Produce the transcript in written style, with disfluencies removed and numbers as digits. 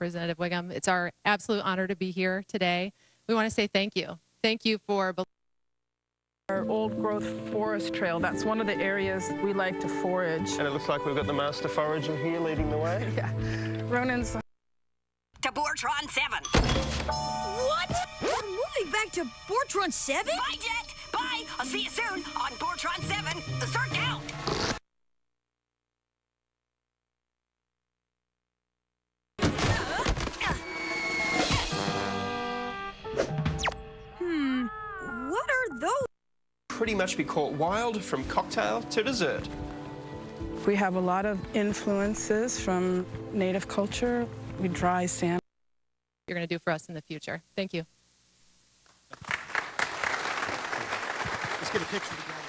Representative Wiggum. It's our absolute honor to be here today. We want to say thank you. Thank you for our old growth forest trail. That's one of the areas we like to forage. And it looks like we've got the master forager here leading the way. Yeah. Ronan's to Bortron 7. What? We're moving back to Bortron 7? Bye, Jack. Bye. I'll see you soon on Bortron 7. Start now. What are those? Pretty much be caught wild from cocktail to dessert. We have a lot of influences from native culture. We dry sand. You're going to do for us in the future. Thank you. Let's get a picture together.